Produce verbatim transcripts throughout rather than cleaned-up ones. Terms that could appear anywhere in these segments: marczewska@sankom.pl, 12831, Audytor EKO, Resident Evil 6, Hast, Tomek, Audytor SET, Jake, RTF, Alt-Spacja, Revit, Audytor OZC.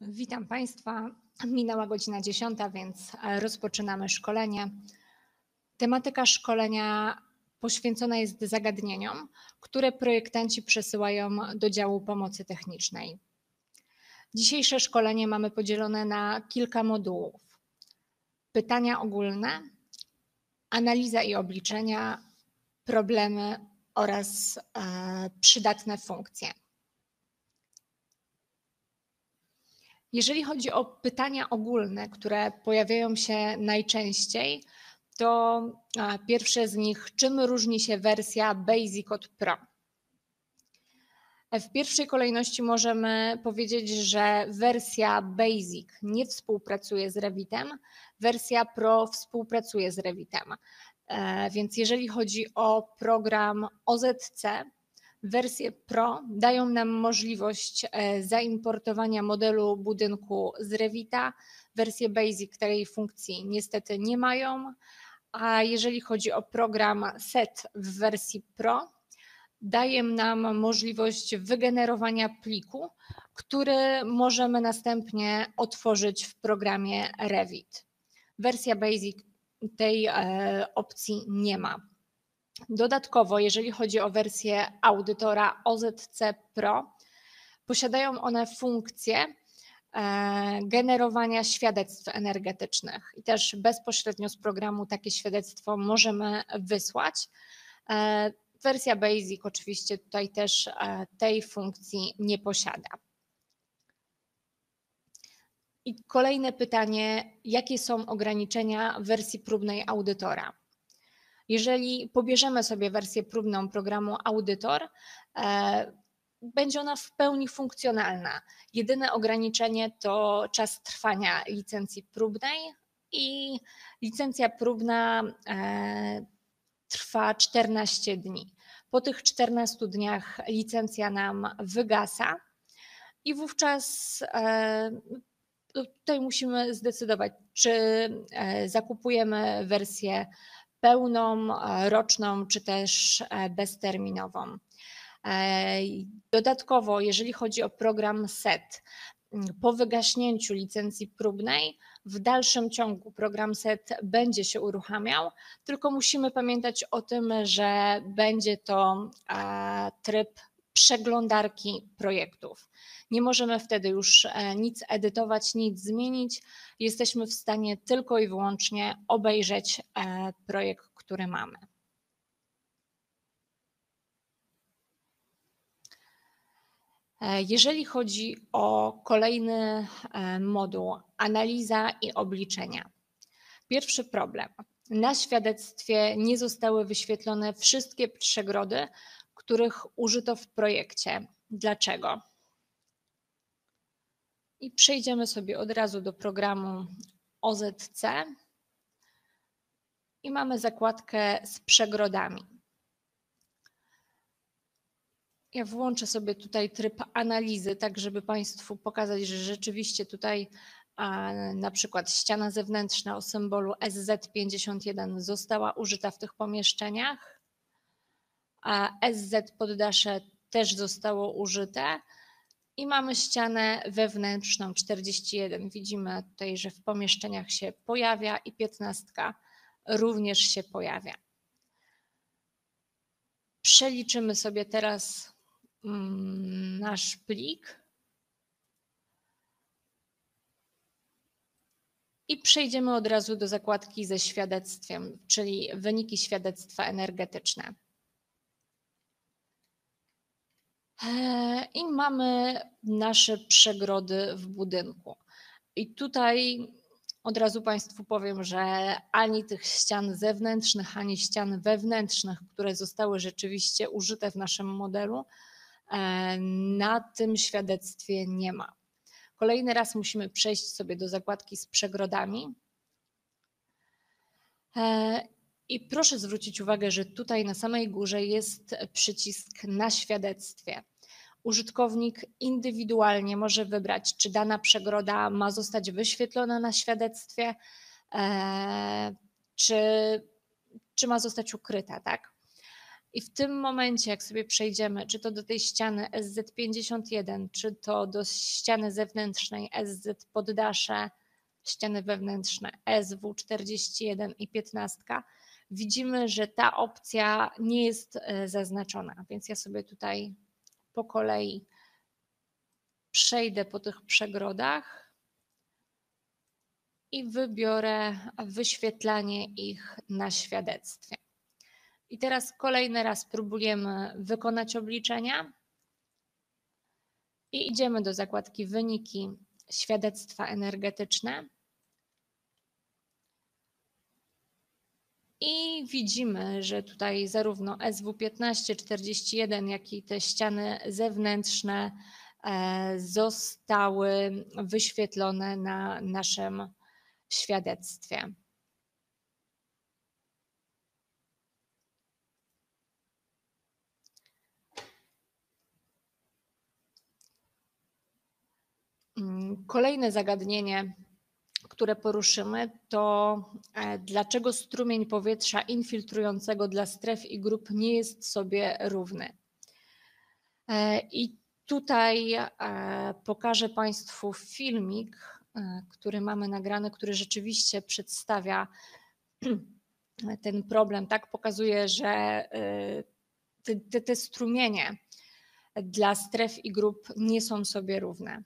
Witam Państwa. Minęła godzina dziesiąta, więc rozpoczynamy szkolenie. Tematyka szkolenia poświęcona jest zagadnieniom, które projektanci przesyłają do działu pomocy technicznej. Dzisiejsze szkolenie mamy podzielone na kilka modułów. Pytania ogólne, analiza i obliczenia, problemy oraz przydatne funkcje. Jeżeli chodzi o pytania ogólne, które pojawiają się najczęściej, to pierwsze z nich, czym różni się wersja Basic od Pro? W pierwszej kolejności możemy powiedzieć, że wersja Basic nie współpracuje z Revitem, wersja Pro współpracuje z Revitem. Więc jeżeli chodzi o program O Z C, wersje Pro dają nam możliwość zaimportowania modelu budynku z Revita. Wersje Basic tej funkcji niestety nie mają, a jeżeli chodzi o program S E T w wersji Pro, daje nam możliwość wygenerowania pliku, który możemy następnie otworzyć w programie Revit. Wersja Basic tej opcji nie ma. Dodatkowo, jeżeli chodzi o wersję Audytora O Z C Pro, posiadają one funkcję generowania świadectw energetycznych i też bezpośrednio z programu takie świadectwo możemy wysłać. Wersja Basic oczywiście tutaj też tej funkcji nie posiada. I kolejne pytanie, jakie są ograniczenia wersji próbnej Audytora? Jeżeli pobierzemy sobie wersję próbną programu Audytor, e, będzie ona w pełni funkcjonalna. Jedyne ograniczenie to czas trwania licencji próbnej i licencja próbna e, trwa czternaście dni. Po tych czternastu dniach licencja nam wygasa i wówczas e, tutaj musimy zdecydować, czy e, zakupujemy wersję pełną, roczną czy też bezterminową. Dodatkowo, jeżeli chodzi o program S E T, po wygaśnięciu licencji próbnej w dalszym ciągu program S E T będzie się uruchamiał, tylko musimy pamiętać o tym, że będzie to tryb przeglądarki projektów. Nie możemy wtedy już nic edytować, nic zmienić. Jesteśmy w stanie tylko i wyłącznie obejrzeć projekt, który mamy. Jeżeli chodzi o kolejny moduł, analiza i obliczenia. Pierwszy problem. Na świadectwie nie zostały wyświetlone wszystkie przegrody, których użyto w projekcie. Dlaczego? I przejdziemy sobie od razu do programu O Z C i mamy zakładkę z przegrodami. Ja włączę sobie tutaj tryb analizy, tak żeby Państwu pokazać, że rzeczywiście tutaj a, na przykład ściana zewnętrzna o symbolu S Z pięćdziesiąt jeden została użyta w tych pomieszczeniach. A S Z poddasze też zostało użyte i mamy ścianę wewnętrzną czterdzieści jeden. Widzimy tutaj, że w pomieszczeniach się pojawia i piętnaście również się pojawia. Przeliczymy sobie teraz nasz plik i przejdziemy od razu do zakładki ze świadectwem, czyli wyniki świadectwa energetyczne. I mamy nasze przegrody w budynku. I tutaj od razu Państwu powiem, że ani tych ścian zewnętrznych, ani ścian wewnętrznych, które zostały rzeczywiście użyte w naszym modelu, na tym świadectwie nie ma. Kolejny raz musimy przejść sobie do zakładki z przegrodami. I proszę zwrócić uwagę, że tutaj na samej górze jest przycisk na świadectwie. Użytkownik indywidualnie może wybrać, czy dana przegroda ma zostać wyświetlona na świadectwie, czy, czy ma zostać ukryta, tak? I w tym momencie, jak sobie przejdziemy, czy to do tej ściany S Z pięćdziesiąt jeden, czy to do ściany zewnętrznej S Z poddasze, ściany wewnętrzne S W czterdzieści jeden i piętnaście, widzimy, że ta opcja nie jest zaznaczona, więc ja sobie tutaj po kolei przejdę po tych przegrodach i wybiorę wyświetlanie ich na świadectwie. I teraz kolejny raz próbujemy wykonać obliczenia i idziemy do zakładki wyniki, świadectwa energetyczne. I widzimy, że tutaj zarówno S W piętnaście czterdzieści jeden, jak i te ściany zewnętrzne zostały wyświetlone na naszym świadectwie. Kolejne zagadnienie, które poruszymy, to dlaczego strumień powietrza infiltrującego dla stref i grup nie jest sobie równy. I tutaj pokażę Państwu filmik, który mamy nagrany, który rzeczywiście przedstawia ten problem. Tak, pokazuje, że te, te, te strumienie dla stref i grup nie są sobie równe.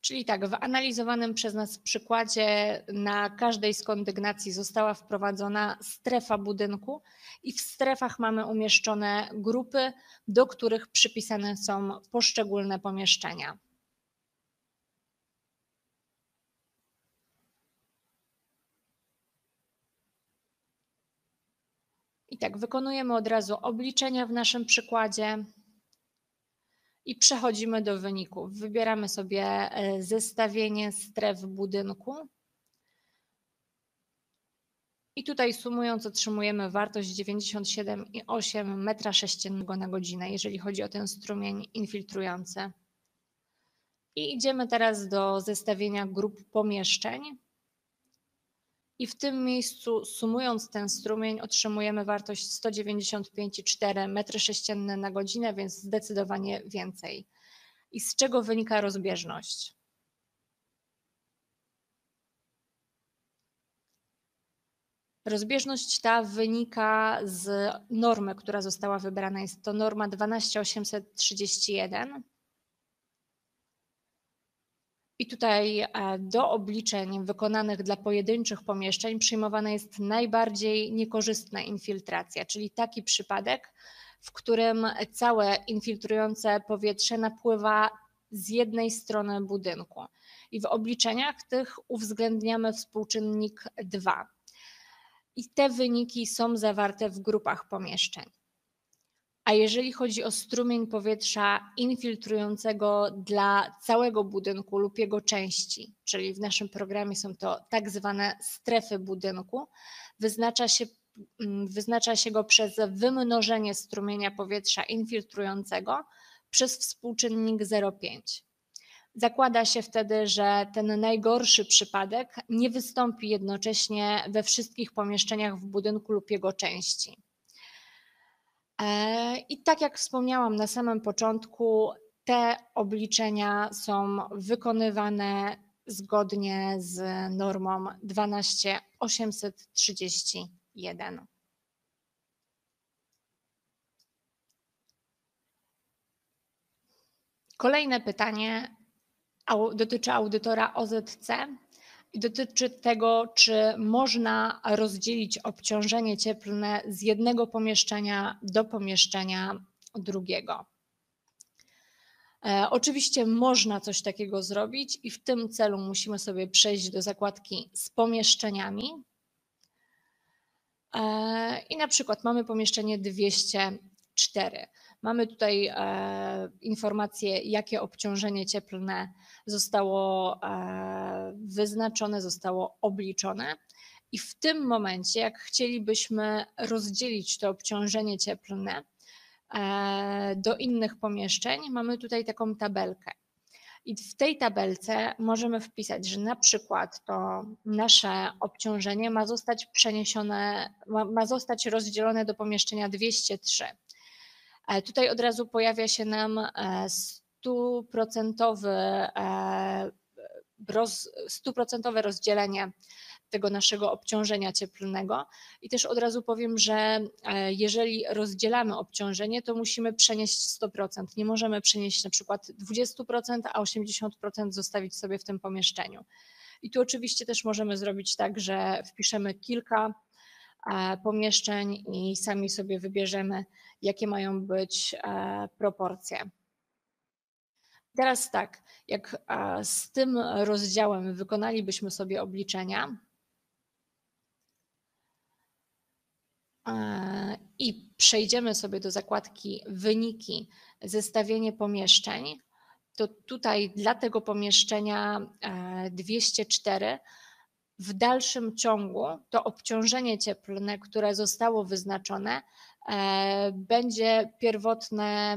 Czyli tak, w analizowanym przez nas przykładzie na każdej z kondygnacji została wprowadzona strefa budynku i w strefach mamy umieszczone grupy, do których przypisane są poszczególne pomieszczenia. I tak, wykonujemy od razu obliczenia w naszym przykładzie. I przechodzimy do wyników. Wybieramy sobie zestawienie stref budynku. I tutaj sumując otrzymujemy wartość dziewięćdziesiąt siedem przecinek osiem metra sześciennego na godzinę, jeżeli chodzi o ten strumień infiltrujący. I idziemy teraz do zestawienia grup pomieszczeń. I w tym miejscu sumując ten strumień otrzymujemy wartość sto dziewięćdziesiąt pięć przecinek cztery metra sześciennego na godzinę, więc zdecydowanie więcej. I z czego wynika rozbieżność? Rozbieżność ta wynika z normy, która została wybrana. Jest to norma dwanaście tysięcy osiemset trzydzieści jeden. I tutaj do obliczeń wykonanych dla pojedynczych pomieszczeń przyjmowana jest najbardziej niekorzystna infiltracja, czyli taki przypadek, w którym całe infiltrujące powietrze napływa z jednej strony budynku. I w obliczeniach tych uwzględniamy współczynnik dwa. I te wyniki są zawarte w grupach pomieszczeń. A jeżeli chodzi o strumień powietrza infiltrującego dla całego budynku lub jego części, czyli w naszym programie są to tak zwane strefy budynku, wyznacza się, wyznacza się go przez wymnożenie strumienia powietrza infiltrującego przez współczynnik zero przecinek pięć. Zakłada się wtedy, że ten najgorszy przypadek nie wystąpi jednocześnie we wszystkich pomieszczeniach w budynku lub jego części. I tak jak wspomniałam na samym początku, te obliczenia są wykonywane zgodnie z normą dwanaście tysięcy osiemset trzydzieści jeden. Kolejne pytanie dotyczy audytora O Z C. I dotyczy tego, czy można rozdzielić obciążenie cieplne z jednego pomieszczenia do pomieszczenia drugiego. E, oczywiście można coś takiego zrobić i w tym celu musimy sobie przejść do zakładki z pomieszczeniami. E, I na przykład mamy pomieszczenie dwieście cztery. Mamy tutaj e, informację, jakie obciążenie cieplne zostało e, wyznaczone, zostało obliczone. I w tym momencie, jak chcielibyśmy rozdzielić to obciążenie cieplne e, do innych pomieszczeń, mamy tutaj taką tabelkę. I w tej tabelce możemy wpisać, że na przykład to nasze obciążenie ma zostać przeniesione, ma, ma zostać rozdzielone do pomieszczenia dwieście trzy. Tutaj od razu pojawia się nam stuprocentowe rozdzielenie tego naszego obciążenia cieplnego i też od razu powiem, że jeżeli rozdzielamy obciążenie, to musimy przenieść sto procent, nie możemy przenieść na przykład dwadzieścia procent, a osiemdziesiąt procent zostawić sobie w tym pomieszczeniu. I tu oczywiście też możemy zrobić tak, że wpiszemy kilka pomieszczeń i sami sobie wybierzemy, jakie mają być proporcje. Teraz tak, jak z tym rozdziałem wykonalibyśmy sobie obliczenia i przejdziemy sobie do zakładki wyniki, zestawienie pomieszczeń, to tutaj dla tego pomieszczenia dwieście cztery w dalszym ciągu to obciążenie cieplne, które zostało wyznaczone, będzie pierwotne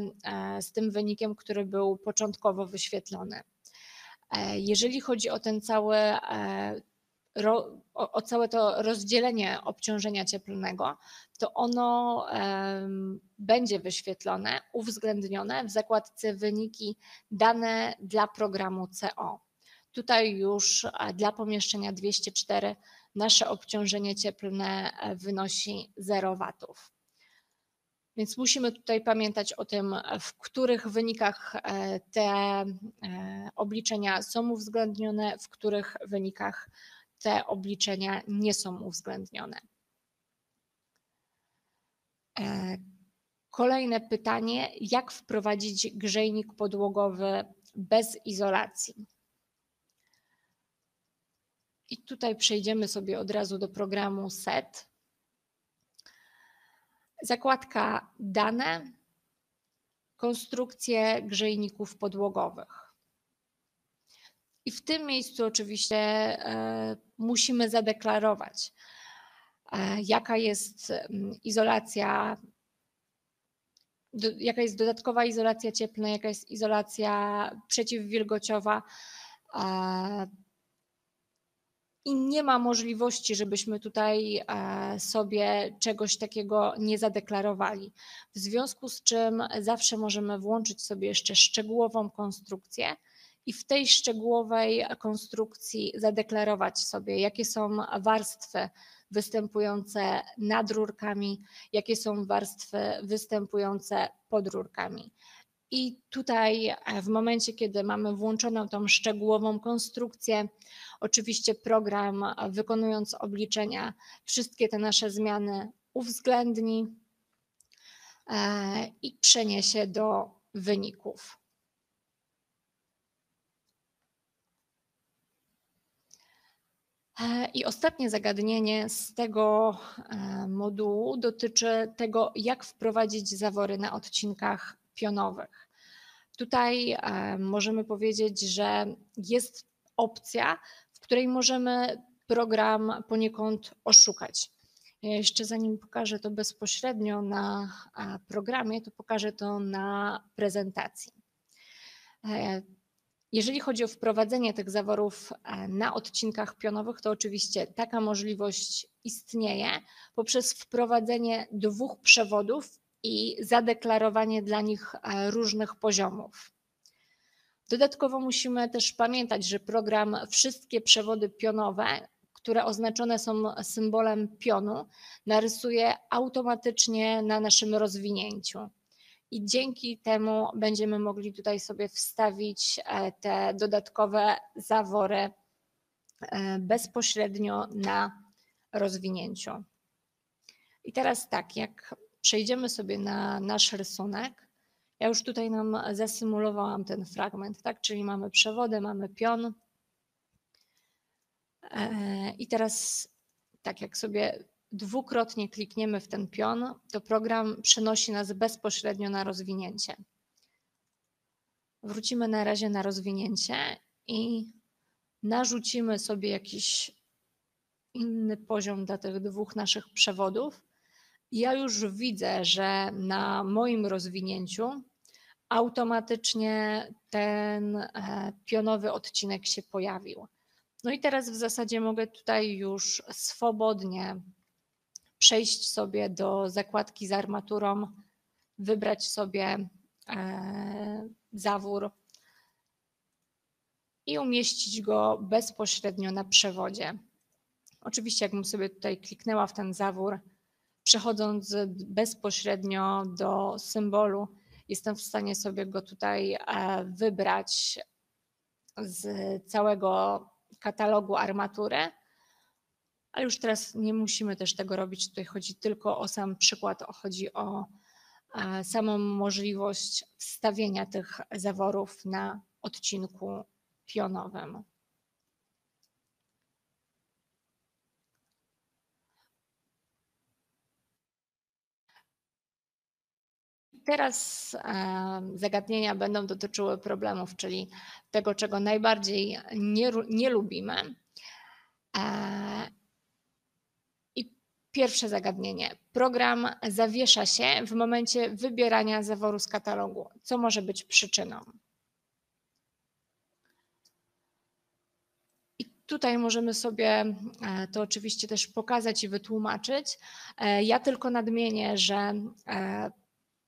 z tym wynikiem, który był początkowo wyświetlony. Jeżeli chodzi o ten cały, o całe to rozdzielenie obciążenia cieplnego, to ono będzie wyświetlone, uwzględnione w zakładce wyniki dane dla programu C O. Tutaj już dla pomieszczenia dwieście cztery nasze obciążenie cieplne wynosi zero watów. Więc musimy tutaj pamiętać o tym, w których wynikach te obliczenia są uwzględnione, w których wynikach te obliczenia nie są uwzględnione. Kolejne pytanie, jak wprowadzić grzejnik podłogowy bez izolacji? I tutaj przejdziemy sobie od razu do programu S E T. Zakładka dane, konstrukcje grzejników podłogowych. I w tym miejscu oczywiście musimy zadeklarować, jaka jest izolacja, jaka jest dodatkowa izolacja cieplna, jaka jest izolacja przeciwwilgociowa. I nie ma możliwości, żebyśmy tutaj sobie czegoś takiego nie zadeklarowali. W związku z czym zawsze możemy włączyć sobie jeszcze szczegółową konstrukcję i w tej szczegółowej konstrukcji zadeklarować sobie, jakie są warstwy występujące nad rurkami, jakie są warstwy występujące pod rurkami. I tutaj w momencie, kiedy mamy włączoną tą szczegółową konstrukcję, oczywiście program, wykonując obliczenia, wszystkie te nasze zmiany uwzględni i przeniesie do wyników. I ostatnie zagadnienie z tego modułu dotyczy tego, jak wprowadzić zawory na odcinkach pionowych. Tutaj możemy powiedzieć, że jest opcja, w której możemy program poniekąd oszukać. Ja jeszcze zanim pokażę to bezpośrednio na programie, to pokażę to na prezentacji. Jeżeli chodzi o wprowadzenie tych zaworów na odcinkach pionowych, to oczywiście taka możliwość istnieje poprzez wprowadzenie dwóch przewodów i zadeklarowanie dla nich różnych poziomów. Dodatkowo musimy też pamiętać, że program wszystkie przewody pionowe, które oznaczone są symbolem pionu, narysuje automatycznie na naszym rozwinięciu. I dzięki temu będziemy mogli tutaj sobie wstawić te dodatkowe zawory bezpośrednio na rozwinięciu. I teraz tak, jak przejdziemy sobie na nasz rysunek. Ja już tutaj nam zasymulowałam ten fragment, tak? Czyli mamy przewody, mamy pion. I teraz tak jak sobie dwukrotnie klikniemy w ten pion, to program przenosi nas bezpośrednio na rozwinięcie. Wrócimy na razie na rozwinięcie i narzucimy sobie jakiś inny poziom dla tych dwóch naszych przewodów. Ja już widzę, że na moim rozwinięciu automatycznie ten pionowy odcinek się pojawił. No i teraz w zasadzie mogę tutaj już swobodnie przejść sobie do zakładki z armaturą, wybrać sobie zawór i umieścić go bezpośrednio na przewodzie. Oczywiście jakbym sobie tutaj kliknęła w ten zawór, przechodząc bezpośrednio do symbolu, jestem w stanie sobie go tutaj wybrać z całego katalogu armatury, ale już teraz nie musimy też tego robić, tutaj chodzi tylko o sam przykład, chodzi o samą możliwość wstawienia tych zaworów na odcinku pionowym. Teraz zagadnienia będą dotyczyły problemów, czyli tego, czego najbardziej nie, nie lubimy. I pierwsze zagadnienie. Program zawiesza się w momencie wybierania zaworu z katalogu. Co może być przyczyną? Tutaj możemy sobie to oczywiście też pokazać i wytłumaczyć. Ja tylko nadmienię, że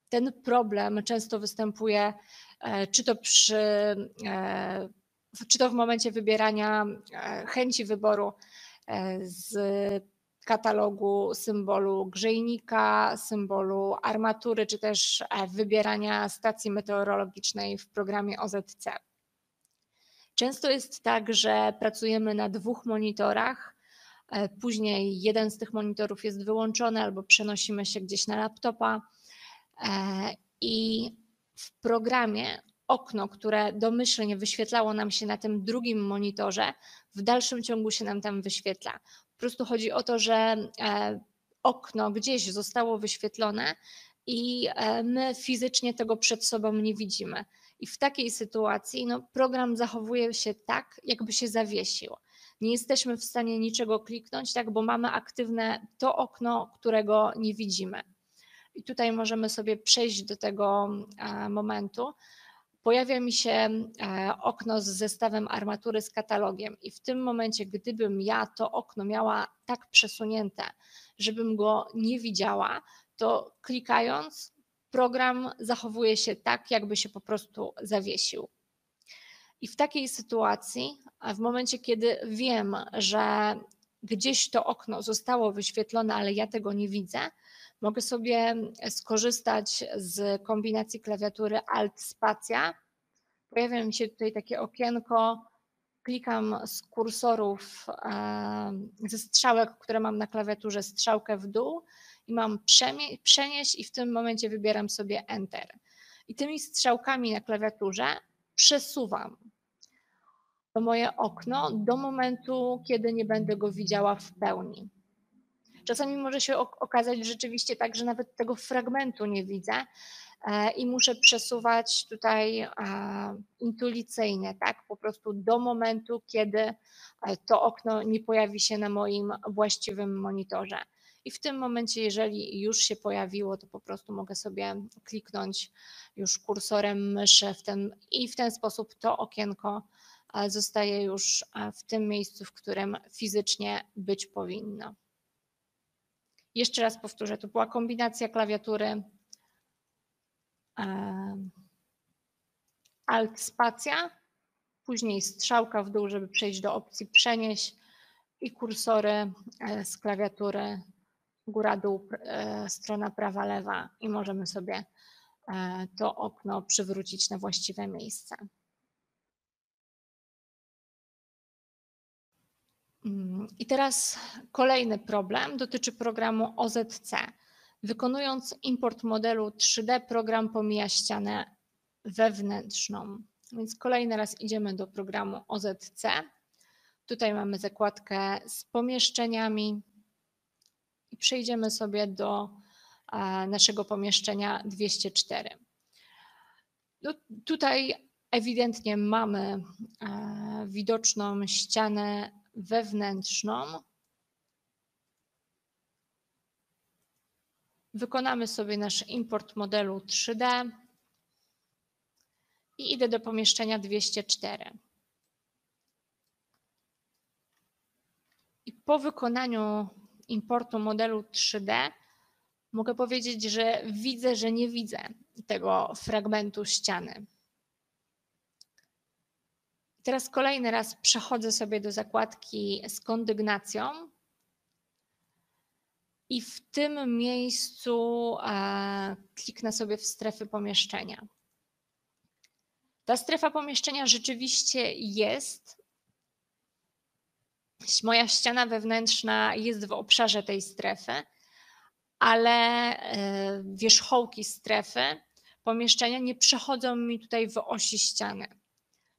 ten problem często występuje czy to, przy, czy to w momencie wybierania chęci wyboru z katalogu symbolu grzejnika, symbolu armatury, czy też wybierania stacji meteorologicznej w programie O Z C. Często jest tak, że pracujemy na dwóch monitorach, później jeden z tych monitorów jest wyłączony albo przenosimy się gdzieś na laptopa i w programie okno, które domyślnie wyświetlało nam się na tym drugim monitorze, w dalszym ciągu się nam tam wyświetla. Po prostu chodzi o to, że okno gdzieś zostało wyświetlone i my fizycznie tego przed sobą nie widzimy. I w takiej sytuacji no, program zachowuje się tak, jakby się zawiesił. Nie jesteśmy w stanie niczego kliknąć, tak, bo mamy aktywne to okno, którego nie widzimy. I tutaj możemy sobie przejść do tego momentu. Pojawia mi się okno z zestawem armatury z katalogiem i w tym momencie, gdybym ja to okno miała tak przesunięte, żebym go nie widziała, to klikając, program zachowuje się tak, jakby się po prostu zawiesił. I w takiej sytuacji, w momencie, kiedy wiem, że gdzieś to okno zostało wyświetlone, ale ja tego nie widzę, mogę sobie skorzystać z kombinacji klawiatury Alt-Spacja. Pojawia mi się tutaj takie okienko, klikam z kursorów, ze strzałek, które mam na klawiaturze, strzałkę w dół, i mam przenieść i w tym momencie wybieram sobie Enter. I tymi strzałkami na klawiaturze przesuwam to moje okno do momentu, kiedy nie będę go widziała w pełni. Czasami może się okazać rzeczywiście tak, że nawet tego fragmentu nie widzę i muszę przesuwać tutaj intuicyjnie, tak, po prostu do momentu, kiedy to okno nie pojawi się na moim właściwym monitorze. I w tym momencie, jeżeli już się pojawiło, to po prostu mogę sobie kliknąć już kursorem myszy w ten, i w ten sposób to okienko zostaje już w tym miejscu, w którym fizycznie być powinno. Jeszcze raz powtórzę, to była kombinacja klawiatury Alt Spacja, później strzałka w dół, żeby przejść do opcji przenieść i kursory z klawiatury góra, dół, strona prawa, lewa i możemy sobie to okno przywrócić na właściwe miejsce. I teraz kolejny problem dotyczy programu O Z C. Wykonując import modelu trzy D, program pomija ścianę wewnętrzną. Więc kolejny raz idziemy do programu O Z C. Tutaj mamy zakładkę z pomieszczeniami. I przejdziemy sobie do naszego pomieszczenia dwieście cztery. No, tutaj ewidentnie mamy widoczną ścianę wewnętrzną. Wykonamy sobie nasz import modelu trzy D. i idę do pomieszczenia dwieście cztery. I po wykonaniu importu modelu trzy D mogę powiedzieć, że widzę, że nie widzę tego fragmentu ściany. Teraz kolejny raz przechodzę sobie do zakładki z kondygnacją i w tym miejscu kliknę sobie w strefy pomieszczenia. Ta strefa pomieszczenia rzeczywiście jest. Moja ściana wewnętrzna jest w obszarze tej strefy, ale wierzchołki strefy pomieszczenia nie przechodzą mi tutaj w osi ściany.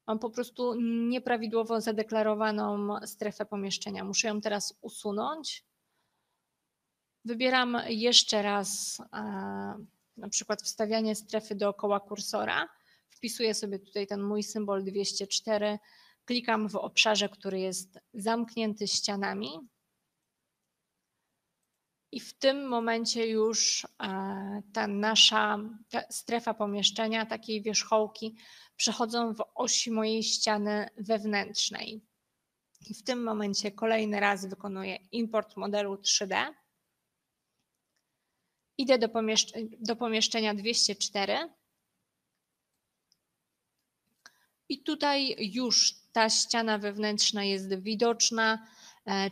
Mam po prostu nieprawidłowo zadeklarowaną strefę pomieszczenia. Muszę ją teraz usunąć. Wybieram jeszcze raz na przykład wstawianie strefy dookoła kursora. Wpisuję sobie tutaj ten mój symbol dwieście cztery. Klikam w obszarze, który jest zamknięty ścianami. I w tym momencie już ta nasza ta strefa pomieszczenia, takiej wierzchołki, przechodzą w osi mojej ściany wewnętrznej. I w tym momencie kolejny raz wykonuję import modelu trzy D. Idę do, pomieszcz do pomieszczenia dwieście cztery. I tutaj już ta ściana wewnętrzna jest widoczna,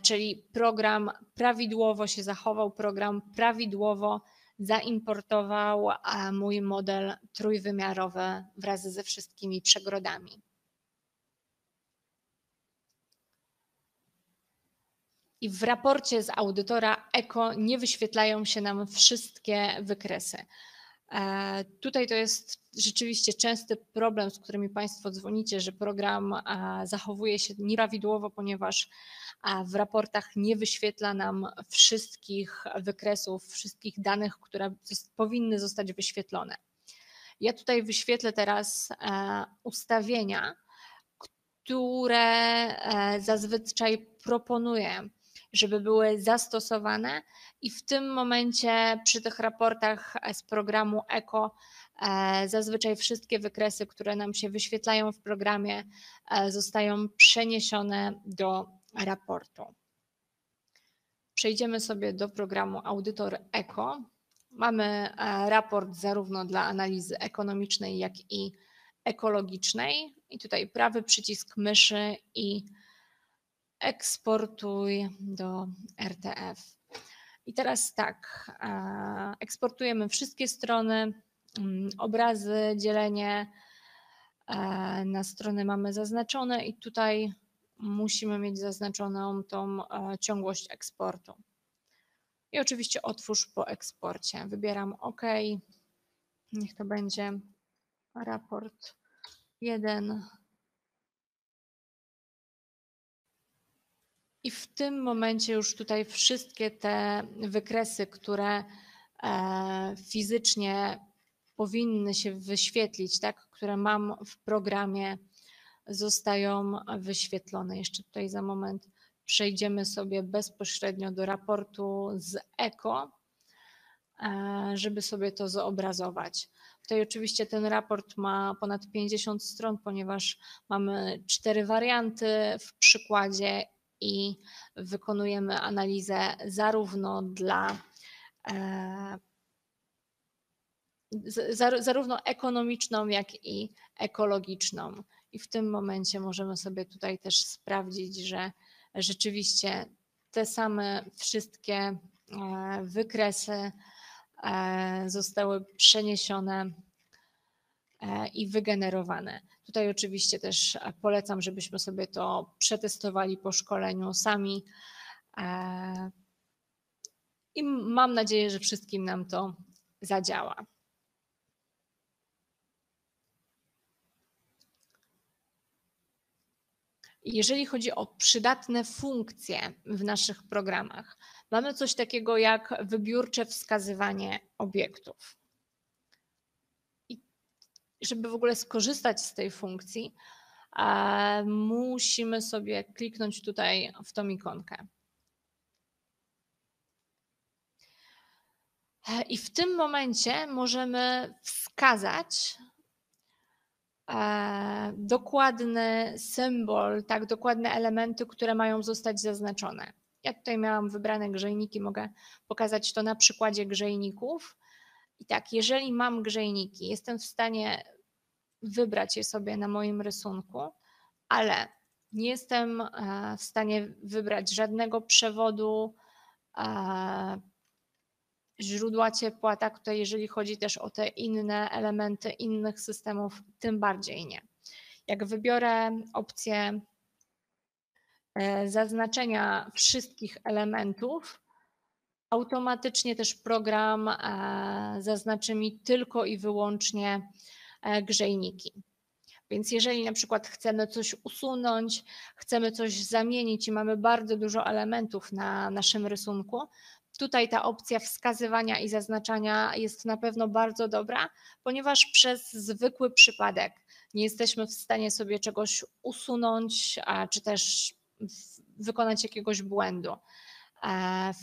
czyli program prawidłowo się zachował, program prawidłowo zaimportował mój model trójwymiarowy wraz ze wszystkimi przegrodami. I w raporcie z Audytora E K O nie wyświetlają się nam wszystkie wykresy. Tutaj to jest rzeczywiście częsty problem, z którymi Państwo dzwonicie, że program zachowuje się nieprawidłowo, ponieważ w raportach nie wyświetla nam wszystkich wykresów, wszystkich danych, które powinny zostać wyświetlone. Ja tutaj wyświetlę teraz ustawienia, które zazwyczaj proponuję, żeby były zastosowane, i w tym momencie przy tych raportach z programu E K O zazwyczaj wszystkie wykresy, które nam się wyświetlają w programie, zostają przeniesione do raportu. Przejdziemy sobie do programu Audytor E K O. Mamy raport zarówno dla analizy ekonomicznej, jak i ekologicznej, i tutaj prawy przycisk myszy i eksportuj do R T F. I teraz tak, eksportujemy wszystkie strony, obrazy, dzielenie na strony mamy zaznaczone i tutaj musimy mieć zaznaczoną tą ciągłość eksportu. I oczywiście otwórz po eksporcie. Wybieram OK, niech to będzie raport jeden. I w tym momencie już tutaj wszystkie te wykresy, które fizycznie powinny się wyświetlić, tak, które mam w programie, zostają wyświetlone. Jeszcze tutaj za moment przejdziemy sobie bezpośrednio do raportu z E K O, żeby sobie to zobrazować. Tutaj oczywiście ten raport ma ponad pięćdziesiąt stron, ponieważ mamy cztery warianty w przykładzie i wykonujemy analizę zarówno dla zarówno ekonomiczną, jak i ekologiczną. I w tym momencie możemy sobie tutaj też sprawdzić, że rzeczywiście te same wszystkie wykresy zostały przeniesione i wygenerowane. Tutaj oczywiście też polecam, żebyśmy sobie to przetestowali po szkoleniu sami i mam nadzieję, że wszystkim nam to zadziała. Jeżeli chodzi o przydatne funkcje w naszych programach, mamy coś takiego jak wybiórcze wskazywanie obiektów. Żeby w ogóle skorzystać z tej funkcji, musimy sobie kliknąć tutaj w tą ikonkę. I w tym momencie możemy wskazać e, dokładny symbol, tak, dokładne elementy, które mają zostać zaznaczone. Ja tutaj miałam wybrane grzejniki, mogę pokazać to na przykładzie grzejników. I tak, jeżeli mam grzejniki, jestem w stanie wybrać je sobie na moim rysunku, ale nie jestem w stanie wybrać żadnego przewodu, źródła ciepła, tak, to jeżeli chodzi też o te inne elementy innych systemów, tym bardziej nie. Jak wybiorę opcję zaznaczenia wszystkich elementów, automatycznie też program zaznaczy mi tylko i wyłącznie grzejniki. Więc jeżeli na przykład chcemy coś usunąć, chcemy coś zamienić i mamy bardzo dużo elementów na naszym rysunku, tutaj ta opcja wskazywania i zaznaczania jest na pewno bardzo dobra, ponieważ przez zwykły przypadek nie jesteśmy w stanie sobie czegoś usunąć, czy też wykonać jakiegoś błędu.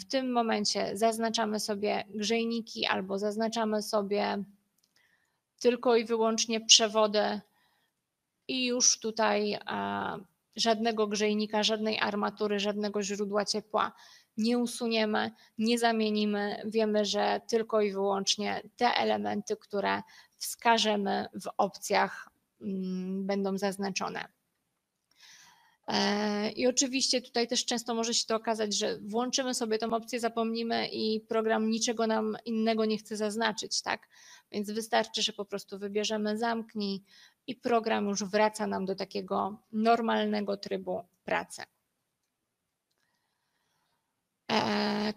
W tym momencie zaznaczamy sobie grzejniki albo zaznaczamy sobie tylko i wyłącznie przewody i już tutaj żadnego grzejnika, żadnej armatury, żadnego źródła ciepła nie usuniemy, nie zamienimy. Wiemy, że tylko i wyłącznie te elementy, które wskażemy w opcjach, będą zaznaczone. I oczywiście tutaj też często może się to okazać, że włączymy sobie tą opcję, zapomnimy i program niczego nam innego nie chce zaznaczyć, tak? Więc wystarczy, że po prostu wybierzemy zamknij i program już wraca nam do takiego normalnego trybu pracy.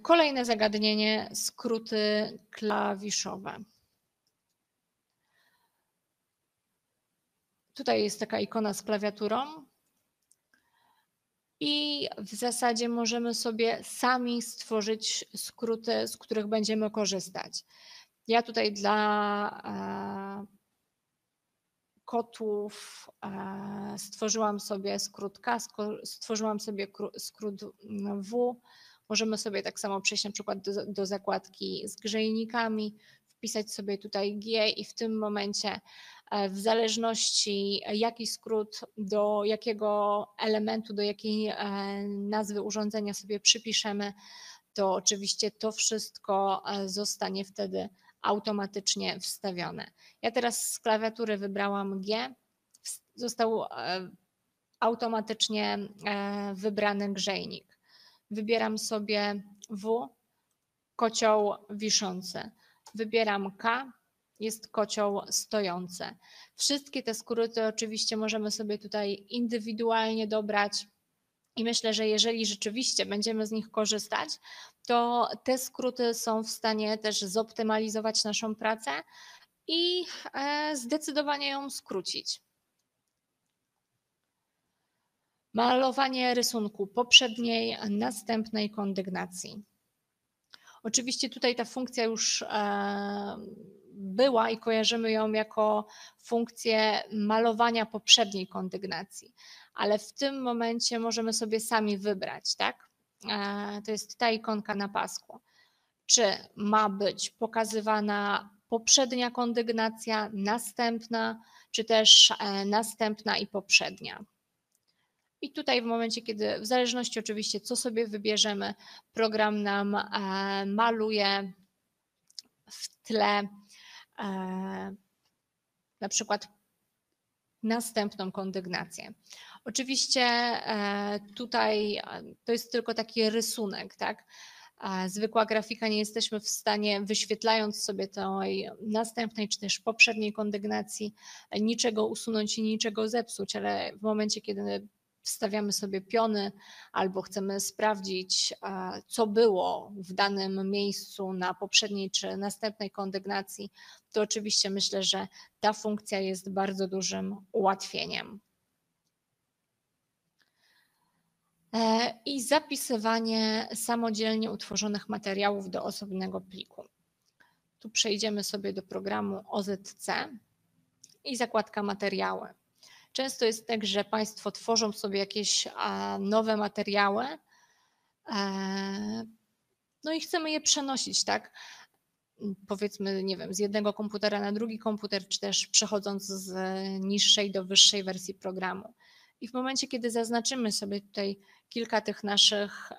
Kolejne zagadnienie, skróty klawiszowe. Tutaj jest taka ikona z klawiaturą. I w zasadzie możemy sobie sami stworzyć skróty, z których będziemy korzystać. Ja tutaj dla kotłów stworzyłam sobie skrót K, stworzyłam sobie skrót W. Możemy sobie tak samo przejść na przykład do, do zakładki z grzejnikami, wpisać sobie tutaj G i w tym momencie w zależności jaki skrót do jakiego elementu, do jakiej nazwy urządzenia sobie przypiszemy, to oczywiście to wszystko zostanie wtedy automatycznie wstawione. Ja teraz z klawiatury wybrałam G, został automatycznie wybrany grzejnik. Wybieram sobie W, kocioł wiszący. Wybieram K, jest kocioł stojący. Wszystkie te skróty oczywiście możemy sobie tutaj indywidualnie dobrać i myślę, że jeżeli rzeczywiście będziemy z nich korzystać, to te skróty są w stanie też zoptymalizować naszą pracę i zdecydowanie ją skrócić. Malowanie rysunku poprzedniej, następnej kondygnacji. Oczywiście tutaj ta funkcja już była i kojarzymy ją jako funkcję malowania poprzedniej kondygnacji, ale w tym momencie możemy sobie sami wybrać, tak? To jest ta ikonka na pasku. Czy ma być pokazywana poprzednia kondygnacja, następna, czy też następna i poprzednia? I tutaj w momencie, kiedy w zależności oczywiście co sobie wybierzemy, program nam maluje w tle na przykład następną kondygnację. Oczywiście tutaj to jest tylko taki rysunek, tak? Zwykła grafika nie jesteśmy w stanie, wyświetlając sobie tej następnej czy też poprzedniej kondygnacji, niczego usunąć i niczego zepsuć, ale w momencie, kiedy wstawiamy sobie piony albo chcemy sprawdzić, co było w danym miejscu na poprzedniej czy następnej kondygnacji, to oczywiście myślę, że ta funkcja jest bardzo dużym ułatwieniem. I zapisywanie samodzielnie utworzonych materiałów do osobnego pliku. Tu przejdziemy sobie do programu O Z C i zakładka materiały. Często jest tak, że Państwo tworzą sobie jakieś nowe materiały, no i chcemy je przenosić, tak? powiedzmy, nie wiem, z jednego komputera na drugi komputer, czy też przechodząc z niższej do wyższej wersji programu. I w momencie, kiedy zaznaczymy sobie tutaj kilka tych naszych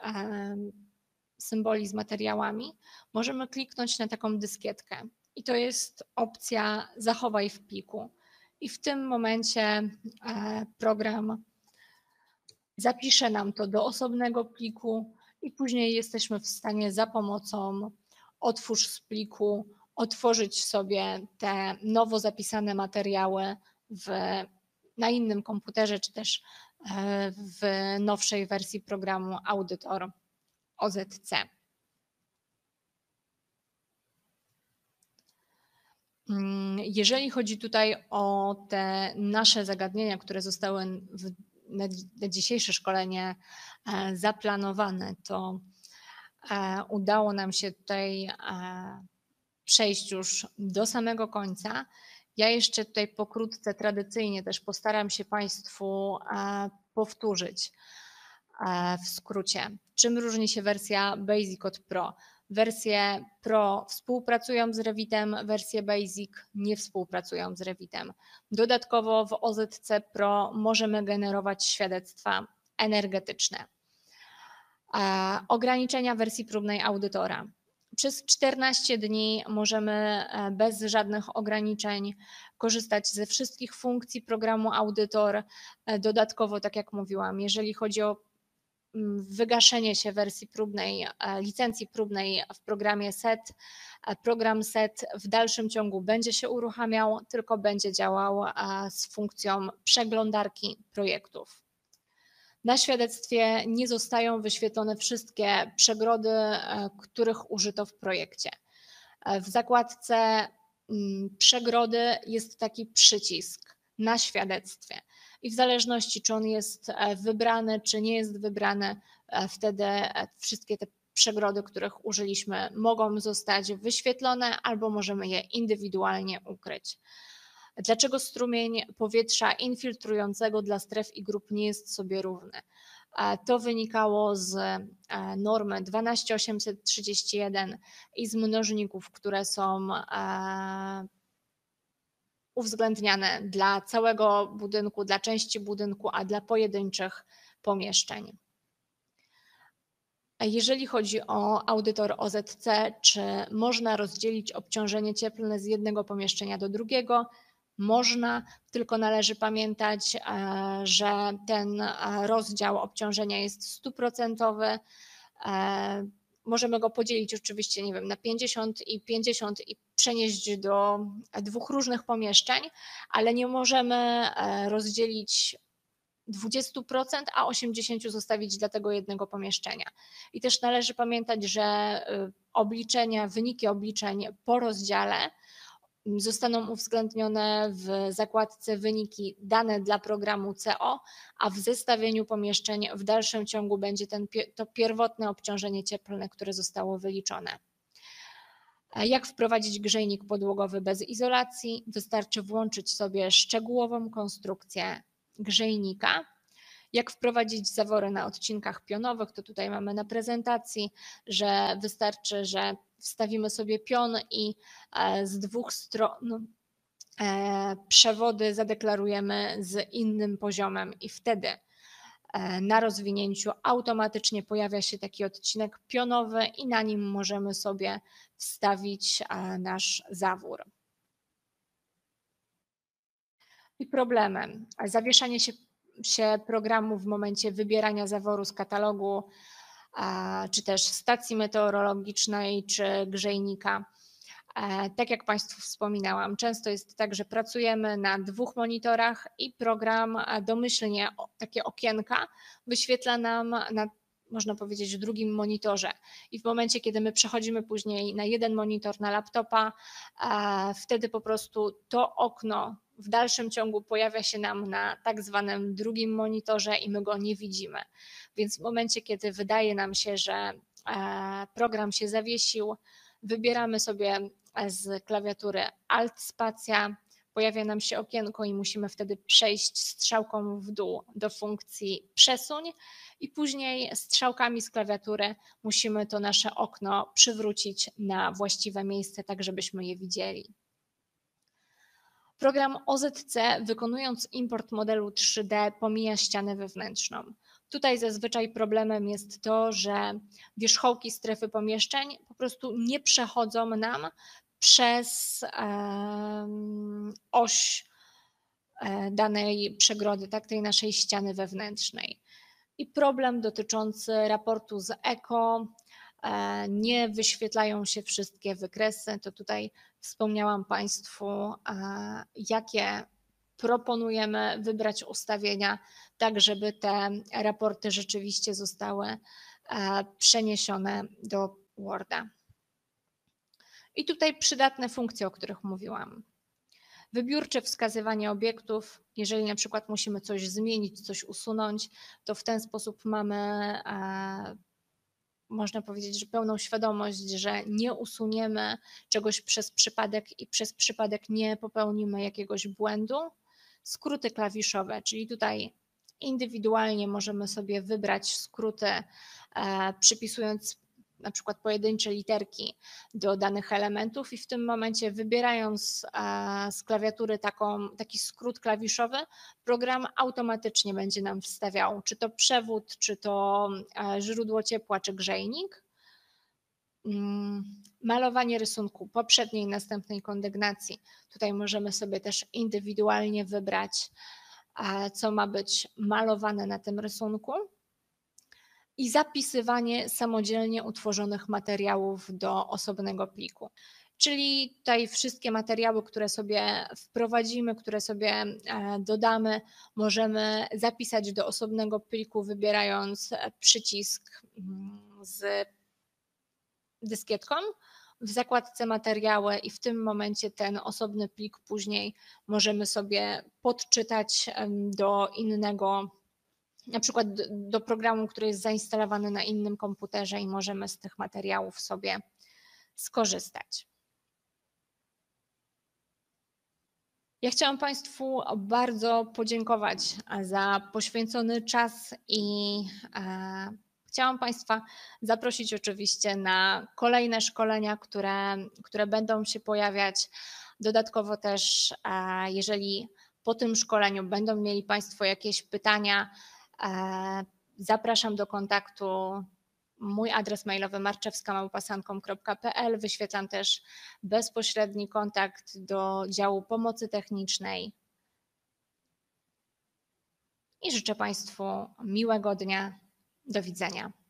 symboli z materiałami, możemy kliknąć na taką dyskietkę. I to jest opcja zachowaj w pliku. I w tym momencie program zapisze nam to do osobnego pliku i później jesteśmy w stanie za pomocą otwórz z pliku otworzyć sobie te nowo zapisane materiały w, na innym komputerze, czy też w nowszej wersji programu Audytor O Z C. Jeżeli chodzi tutaj o te nasze zagadnienia, które zostały w, na, na dzisiejsze szkolenie zaplanowane, to udało nam się tutaj przejść już do samego końca. Ja jeszcze tutaj pokrótce, tradycyjnie też postaram się Państwu powtórzyć w skrócie. Czym różni się wersja Basic od Pro? Wersje Pro współpracują z Revitem, wersje Basic nie współpracują z Revitem. Dodatkowo w O Z C Pro możemy generować świadectwa energetyczne. Ograniczenia wersji próbnej audytora. Przez czternaście dni możemy bez żadnych ograniczeń korzystać ze wszystkich funkcji programu Audytor. Dodatkowo, tak jak mówiłam, jeżeli chodzi o wygaszenie się wersji próbnej, licencji próbnej w programie S E T, program S E T w dalszym ciągu będzie się uruchamiał, tylko będzie działał z funkcją przeglądarki projektów. Na świadectwie nie zostają wyświetlone wszystkie przegrody, których użyto w projekcie. W zakładce przegrody jest taki przycisk na świadectwie i w zależności, czy on jest wybrany, czy nie jest wybrany, wtedy wszystkie te przegrody, których użyliśmy, mogą zostać wyświetlone albo możemy je indywidualnie ukryć. Dlaczego strumień powietrza infiltrującego dla stref i grup nie jest sobie równy? To wynikało z normy dwanaście tysięcy osiemset trzydzieści jeden i z mnożników, które są uwzględniane dla całego budynku, dla części budynku, a dla pojedynczych pomieszczeń. Jeżeli chodzi o Audytor O Z C, czy można rozdzielić obciążenie cieplne z jednego pomieszczenia do drugiego? Można, tylko należy pamiętać, że ten rozdział obciążenia jest stuprocentowy. Możemy go podzielić oczywiście, nie wiem, na pięćdziesiąt i pięćdziesiąt i przenieść do dwóch różnych pomieszczeń, ale nie możemy rozdzielić dwadzieścia procent, a osiemdziesiąt procent zostawić dla tego jednego pomieszczenia. I też należy pamiętać, że obliczenia, wyniki obliczeń po rozdziale zostaną uwzględnione w zakładce wyniki dane dla programu C O, a w zestawieniu pomieszczeń w dalszym ciągu będzie ten, to pierwotne obciążenie cieplne, które zostało wyliczone. Jak wprowadzić grzejnik podłogowy bez izolacji? Wystarczy włączyć sobie szczegółową konstrukcję grzejnika. Jak wprowadzić zawory na odcinkach pionowych? To tutaj mamy na prezentacji, że wystarczy, że wstawimy sobie pion i z dwóch stron przewody zadeklarujemy z innym poziomem i wtedy na rozwinięciu automatycznie pojawia się taki odcinek pionowy i na nim możemy sobie wstawić nasz zawór. I problemem zawieszanie się, się programu w momencie wybierania zaworu z katalogu, czy też stacji meteorologicznej, czy grzejnika. Tak jak Państwu wspominałam, często jest tak, że pracujemy na dwóch monitorach i program domyślnie takie okienka wyświetla nam na, można powiedzieć, drugim monitorze. I w momencie, kiedy my przechodzimy później na jeden monitor, na laptopa, wtedy po prostu to okno w dalszym ciągu pojawia się nam na tak zwanym drugim monitorze i my go nie widzimy. Więc w momencie, kiedy wydaje nam się, że program się zawiesił, wybieramy sobie z klawiatury Alt-Spacja, pojawia nam się okienko i musimy wtedy przejść strzałką w dół do funkcji przesuń i później strzałkami z klawiatury musimy to nasze okno przywrócić na właściwe miejsce, tak żebyśmy je widzieli. Program O Z C, wykonując import modelu trzy D, pomija ścianę wewnętrzną. Tutaj zazwyczaj problemem jest to, że wierzchołki strefy pomieszczeń po prostu nie przechodzą nam przez oś danej przegrody, tak, tej naszej ściany wewnętrznej. I problem dotyczący raportu z E K O, nie wyświetlają się wszystkie wykresy, to tutaj wspomniałam Państwu, jakie proponujemy wybrać ustawienia, tak żeby te raporty rzeczywiście zostały przeniesione do Worda. I tutaj przydatne funkcje, o których mówiłam. Wybiórcze wskazywanie obiektów, jeżeli na przykład musimy coś zmienić, coś usunąć, to w ten sposób mamy, można powiedzieć, że pełną świadomość, że nie usuniemy czegoś przez przypadek i przez przypadek nie popełnimy jakiegoś błędu. Skróty klawiszowe, czyli tutaj indywidualnie możemy sobie wybrać skróty, przypisując na przykład pojedyncze literki do danych elementów i w tym momencie, wybierając z klawiatury taką, taki skrót klawiszowy, program automatycznie będzie nam wstawiał czy to przewód, czy to źródło ciepła, czy grzejnik. Malowanie rysunku poprzedniej i następnej kondygnacji. Tutaj możemy sobie też indywidualnie wybrać, co ma być malowane na tym rysunku. I zapisywanie samodzielnie utworzonych materiałów do osobnego pliku. Czyli tutaj wszystkie materiały, które sobie wprowadzimy, które sobie dodamy, możemy zapisać do osobnego pliku, wybierając przycisk z dyskietką w zakładce materiały i w tym momencie ten osobny plik później możemy sobie podczytać do innego, na przykład do programu, który jest zainstalowany na innym komputerze i możemy z tych materiałów sobie skorzystać. Ja chciałam Państwu bardzo podziękować za poświęcony czas i chciałam Państwa zaprosić oczywiście na kolejne szkolenia, które, które będą się pojawiać. Dodatkowo też, jeżeli po tym szkoleniu będą mieli Państwo jakieś pytania, zapraszam do kontaktu. Mój adres mailowy marczewska małpa sankom kropka pl. Wyświetlam też bezpośredni kontakt do działu pomocy technicznej. I życzę Państwu miłego dnia. Do widzenia.